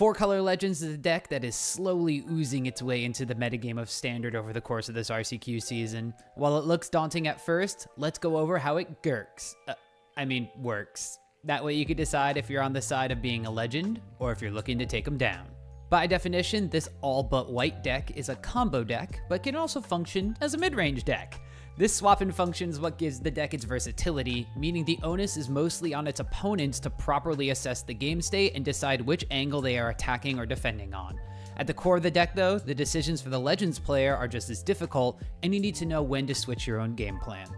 Four-Color Legends is a deck that is slowly oozing its way into the metagame of Standard over the course of this RCQ season. While it looks daunting at first, let's go over how it gurks. Works. That way you can decide if you're on the side of being a legend, or if you're looking to take them down. By definition, this all-but-white deck is a combo deck, but can also function as a mid-range deck. This swap-in function is what gives the deck its versatility, meaning the onus is mostly on its opponents to properly assess the game state and decide which angle they are attacking or defending on. At the core of the deck though, the decisions for the Legends player are just as difficult, and you need to know when to switch your own game plan.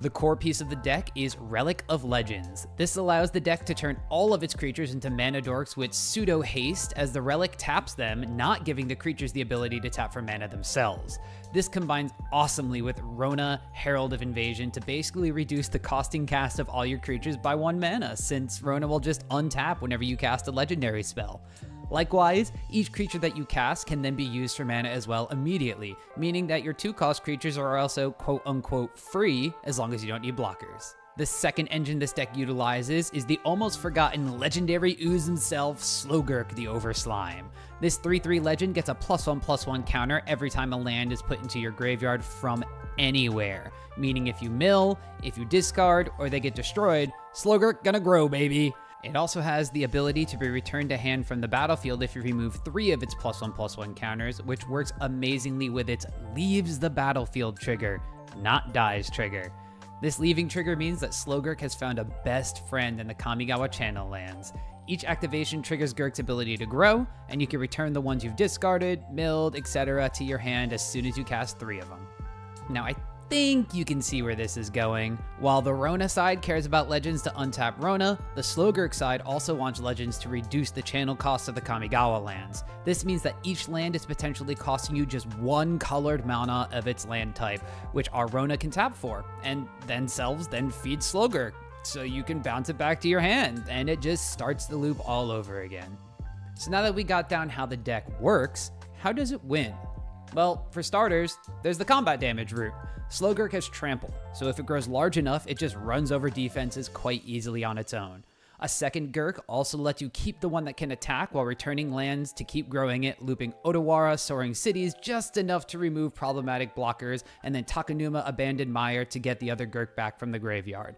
The core piece of the deck is Relic of Legends. This allows the deck to turn all of its creatures into mana dorks with pseudo haste as the relic taps them, not giving the creatures the ability to tap for mana themselves. This combines awesomely with Rona, Herald of Invasion to basically reduce the costing cast of all your creatures by 1 mana, since Rona will just untap whenever you cast a legendary spell. Likewise, each creature that you cast can then be used for mana as well immediately, meaning that your 2-cost creatures are also quote-unquote free as long as you don't need blockers. The second engine this deck utilizes is the almost forgotten legendary ooze himself, Slogurk the Overslime. This 3/3 legend gets a +1/+1 counter every time a land is put into your graveyard from anywhere, meaning if you mill, if you discard, or they get destroyed, Slogurk gonna grow, baby! It also has the ability to be returned to hand from the battlefield if you remove 3 of its +1/+1 counters, which works amazingly with its leaves the battlefield trigger, not dies trigger. This leaving trigger means that Slogurk has found a best friend in the Kamigawa Channel lands. Each activation triggers Gurk's ability to grow, and you can return the ones you've discarded, milled, etc. to your hand as soon as you cast 3 of them. Now I think you can see where this is going. While the Rona side cares about legends to untap Rona, the Slogurk side also wants legends to reduce the channel costs of the Kamigawa lands. This means that each land is potentially costing you just 1 colored mana of its land type, which our Rona can tap for, and then sells, then feeds Slogurk, so you can bounce it back to your hand, and it just starts the loop all over again. So now that we got down how the deck works, how does it win? Well, for starters, there's the combat damage route. Slogurk has trample, so if it grows large enough, it just runs over defenses quite easily on its own. A second Gurk also lets you keep the one that can attack while returning lands to keep growing it, looping Odawara, Soaring Cities, just enough to remove problematic blockers, and then Takenuma, Abandoned Mire to get the other Gurk back from the graveyard.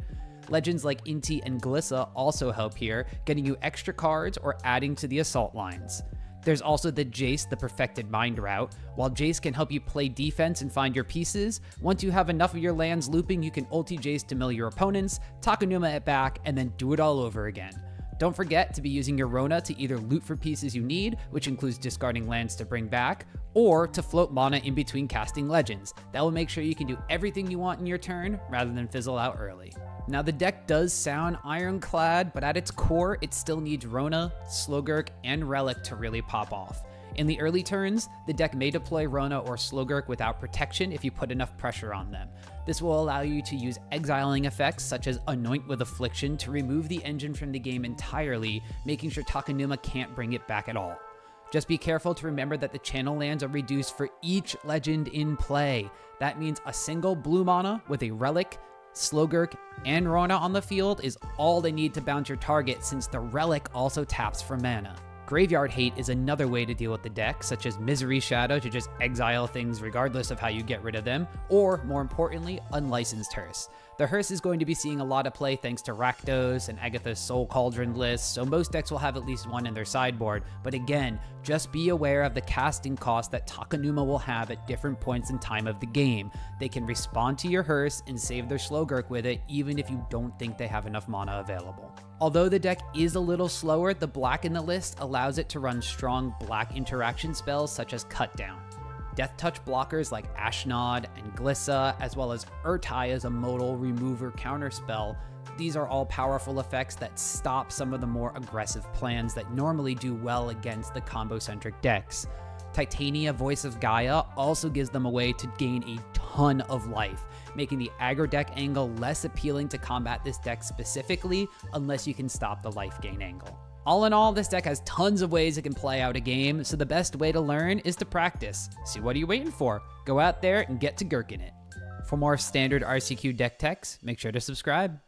Legends like Inti and Glissa also help here, getting you extra cards or adding to the assault lines. There's also the Jace, the Perfected Mind route. While Jace can help you play defense and find your pieces, once you have enough of your lands looping, you can ulti Jace to mill your opponents, Takenuma it back, and then do it all over again. Don't forget to be using your Rona to either loot for pieces you need, which includes discarding lands to bring back, or to float mana in between casting legends. That will make sure you can do everything you want in your turn, rather than fizzle out early. Now the deck does sound ironclad, but at its core, it still needs Rona, Slogurk, and Relic to really pop off. In the early turns, the deck may deploy Rona or Slogurk without protection if you put enough pressure on them. This will allow you to use exiling effects such as Anoint with Affliction to remove the engine from the game entirely, making sure Takenuma can't bring it back at all. Just be careful to remember that the channel lands are reduced for each legend in play. That means a single blue mana with a Relic, Slogurk, and Rona on the field is all they need to bounce your target, since the Relic also taps for mana. Graveyard hate is another way to deal with the deck, such as Misery Shadow to just exile things regardless of how you get rid of them, or more importantly, Unlicensed Hearse. The Hearse is going to be seeing a lot of play thanks to Rakdos and Agatha's Soul Cauldron lists, so most decks will have at least one in their sideboard, but again, just be aware of the casting cost that Takenuma will have at different points in time of the game. They can respond to your Hearse and save their Slogurk with it, even if you don't think they have enough mana available. Although the deck is a little slower, the black in the list allows it to run strong black interaction spells such as Cutdown. Death Touch blockers like Ashnod and Glissa, as well as Urtai as a modal remover counterspell. These are all powerful effects that stop some of the more aggressive plans that normally do well against the combo-centric decks. Titania, Voice of Gaia also gives them a way to gain a ton of life, making the aggro deck angle less appealing to combat this deck specifically, unless you can stop the life gain angle. All in all, this deck has tons of ways it can play out a game, so the best way to learn is to practice. So what are you waiting for? Go out there and get to Gurking it. For more standard RCQ deck techs, make sure to subscribe.